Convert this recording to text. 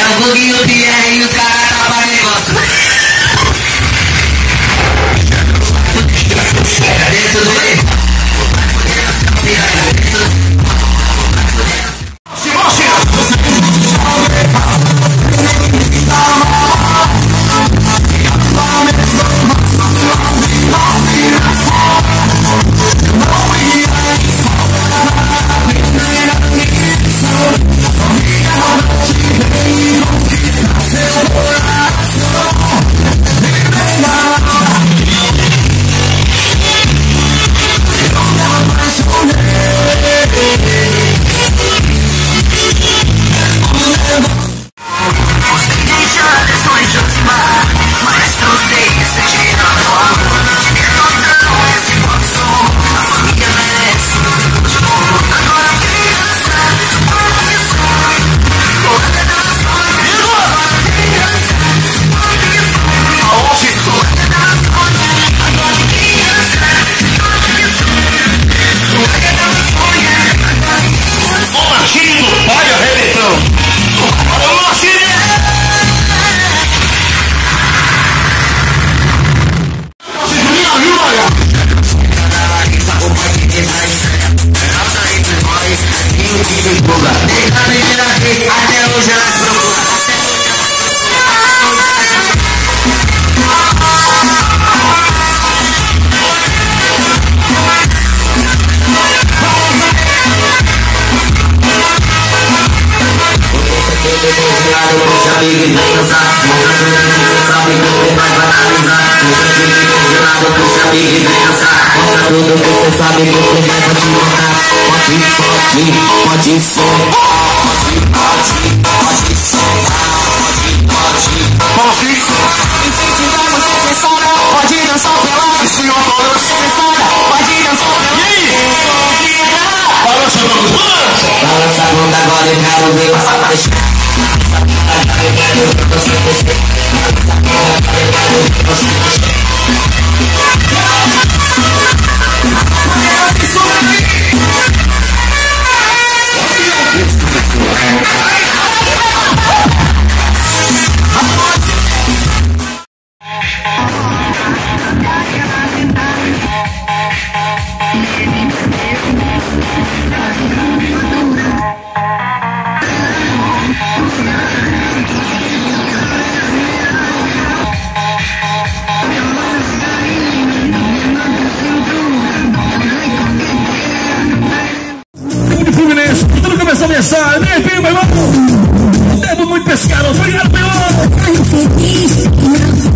Eu vou guiar o Pierre e os caras acabaram o negócio. Era dentro do erro. Devo muito pescar, obrigado, meu amor.